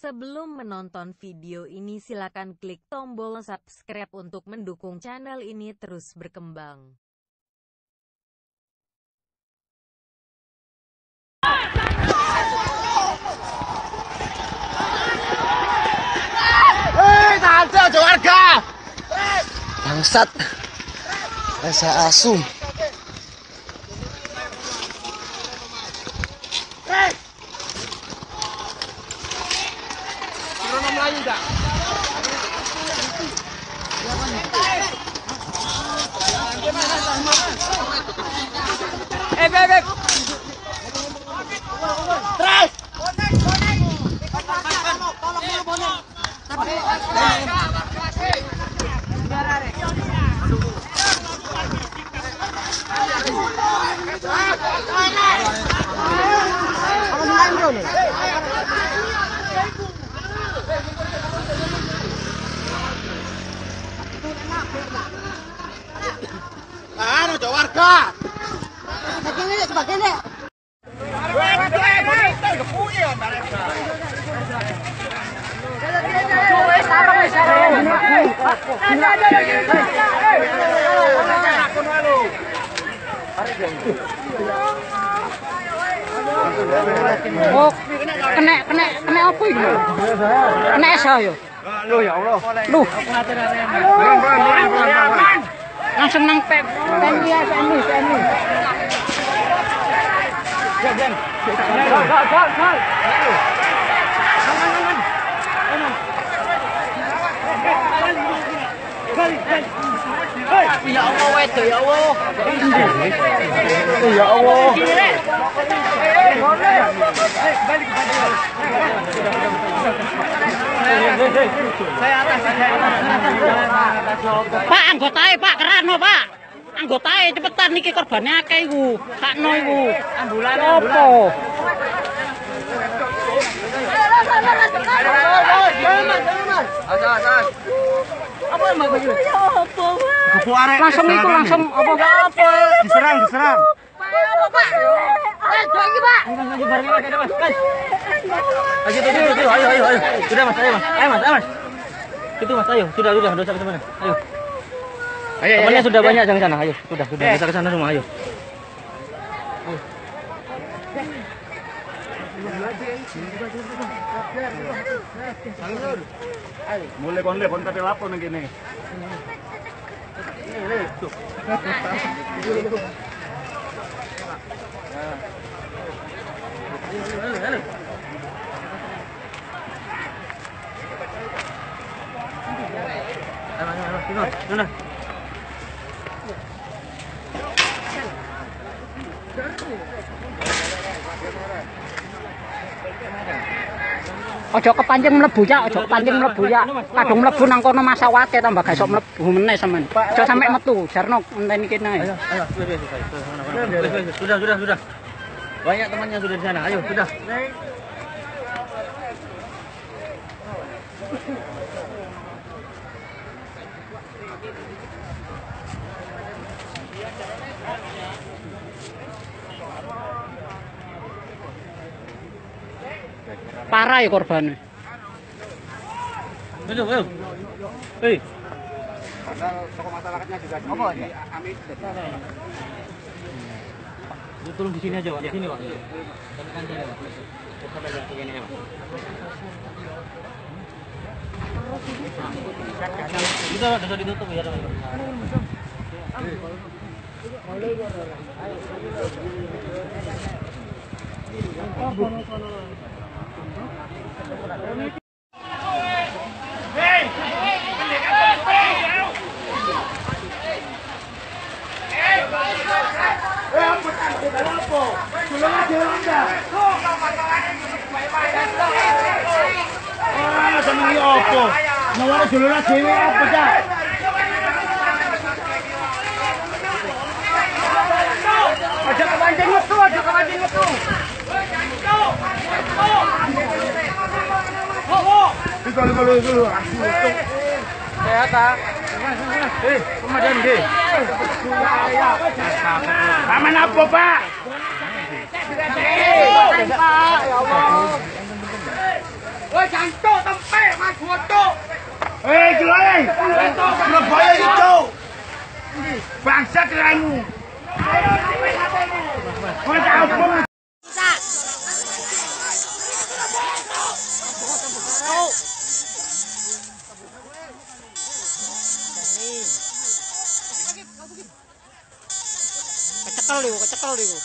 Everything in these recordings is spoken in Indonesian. Sebelum menonton video ini silakan klik tombol subscribe untuk mendukung channel ini terus berkembang. Bangsat, rasa asu. Oh, kena apa ini? Kena saya. Lu ya Allah. Lu. Langsung nang pep. Tani. Jangan. Gol. Ya Allah, wedok ya Allah. Ya Allah. Pak anggotae Pak kerano Pak. Anggotae cepetan niki korbane akeh iku. Sakno iku. Ambulan opo? Asan. Apa yang mau baju? Langsung apa? Diserang. Pak. Pak. Ayo. Sudah Mas, ayo Mas. Itu Mas, ayo. Sudah, dosa ke mana? Ayo. Temannya sudah banyak jangan sana, ayo. Sudah, bisa ke sana semua, ayo. Mulai kon tapi lapor nang kene. Ayo. Ojo kepancing mlebu ya, Kadung mlebu nang kono masawate tambah gak sok mlebu meneh sampean. Aja sampe metu, jarno ngenteni kene. Ayo. Sudah. Banyak temannya sudah di sana. Ayo, sudah. Parah ya korbannya. Ayo. Hei. Padahal tokoh masyarakatnya juga di Amit. Tolong di sini aja, Pak. Di sini, Pak. Kita sudah ditutup ya, Pak. Ayo. Dulu. Sehat tak? Kemudian deh. Aman apa Pak? Pak. kodok. Hei, jelai. Lebay itu. Bangsa keramu. Kecekal deh gua.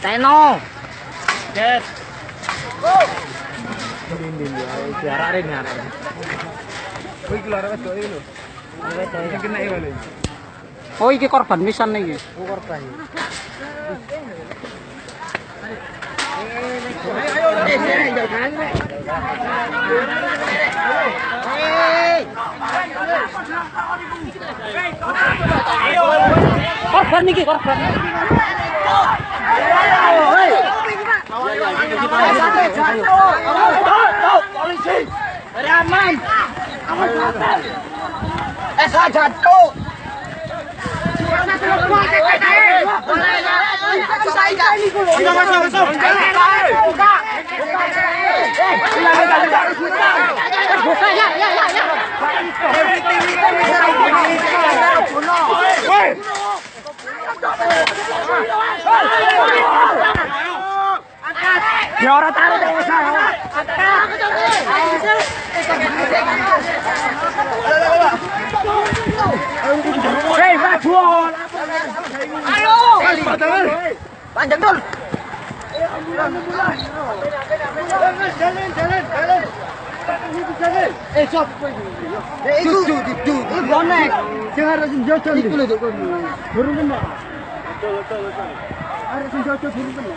Teno. Jet. Oh, iki korban pisan iki. Korban. Korban niki korban. Polisi. Beraman. Jatuh. Ya ora taruh dewasa. Hei, babon. Ayo. Panjang dul. Jalan. Sob kowe iki. Dudu. Bonek. Sing arep njojo iki lho kowe. Burung kena. Betul. Arep njojo burung kena.